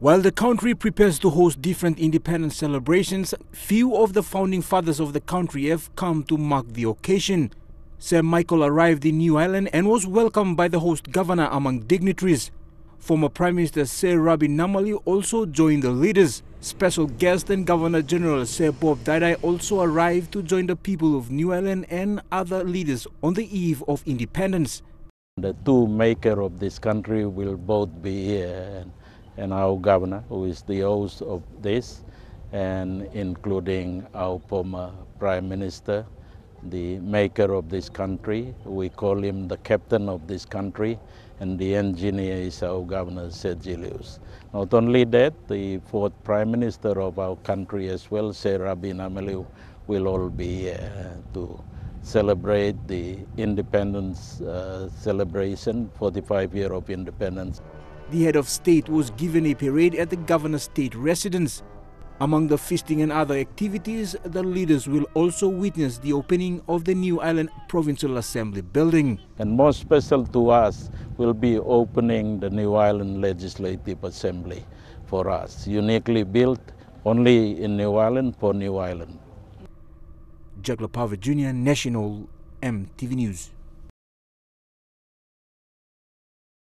While the country prepares to host different independence celebrations, few of the founding fathers of the country have come to mark the occasion. Sir Michael arrived in New Ireland and was welcomed by the host governor among dignitaries. Former Prime Minister Sir Rabbie Namaliu also joined the leaders. Special guest and Governor General Sir Bob Dadae also arrived to join the people of New Ireland and other leaders on the eve of independence. The two makers of this country will both be here, and our governor, who is the host of this, and including our former Prime Minister, the maker of this country. We call him the captain of this country, and the engineer is our governor, Sir Julius. Not only that, the fourth Prime Minister of our country as well, Sir Rabbie Namaliu, will all be here to celebrate the independence celebration, 45 years of independence. The head of state was given a parade at the governor's state residence. Among the feasting and other activities, the leaders will also witness the opening of the New Ireland Provincial Assembly building. And more special to us will be opening the New Ireland Legislative Assembly for us, uniquely built only in New Ireland for New Ireland. Jaglapava Jr., National, MTV News.